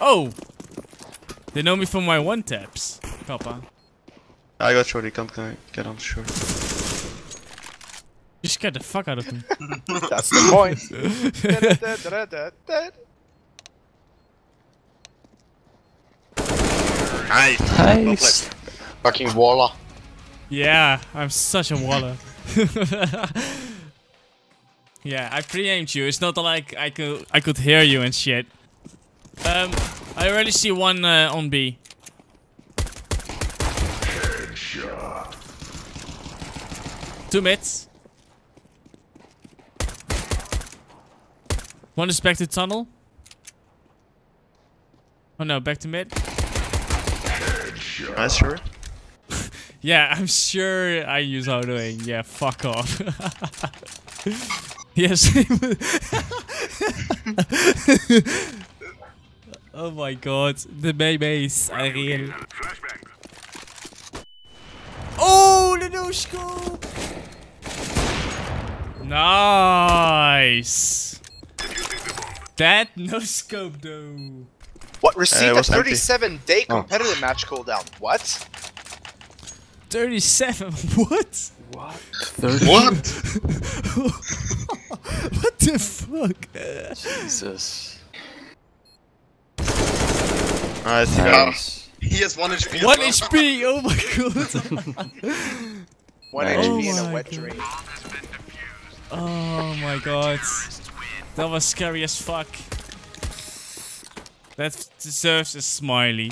Oh! They know me from my one taps. Help on. I got shorty, come get on short. You scared the fuck out of me. That's the point. Nice. Fucking Waller. Yeah, I'm such a Waller. Yeah, I pre-aimed you. It's not like I could hear you and shit. I already see one on B. Headshot. 2 mids. One is back to tunnel. Oh no, back to mid. I'm sure. Yeah, I'm sure I use autoing. Yeah, fuck off. Yes. Oh my god, the maymays are real. Oh, the no scope! Nice! That no scope, though. What? Received a 37-day competitive match cooldown. What? 37? What? What? 30? What? What the fuck? Jesus. He has 1 HP. 1 HP! Oh my god! 1 HP in a wet dream. Oh my god. That was scary as fuck. That deserves a smiley.